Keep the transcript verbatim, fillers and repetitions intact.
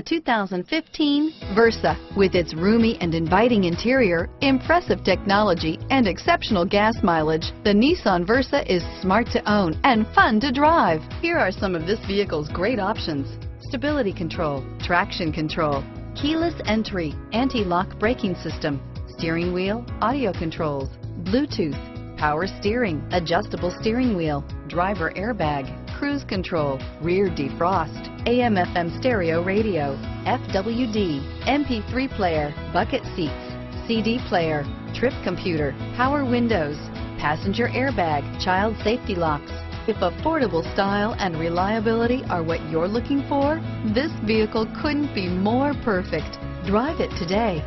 The two thousand fifteen Versa. With its roomy and inviting interior, impressive technology, and exceptional gas mileage, the Nissan Versa is smart to own and fun to drive. Here are some of this vehicle's great options: stability control, traction control, keyless entry, anti-lock braking system, steering wheel audio controls, Bluetooth, power steering, adjustable steering wheel, driver airbag, cruise control, rear defrost, A M F M stereo radio, F W D, M P three player, bucket seats, C D player, trip computer, power windows, passenger airbag, child safety locks. If affordable style and reliability are what you're looking for, this vehicle couldn't be more perfect. Drive it today.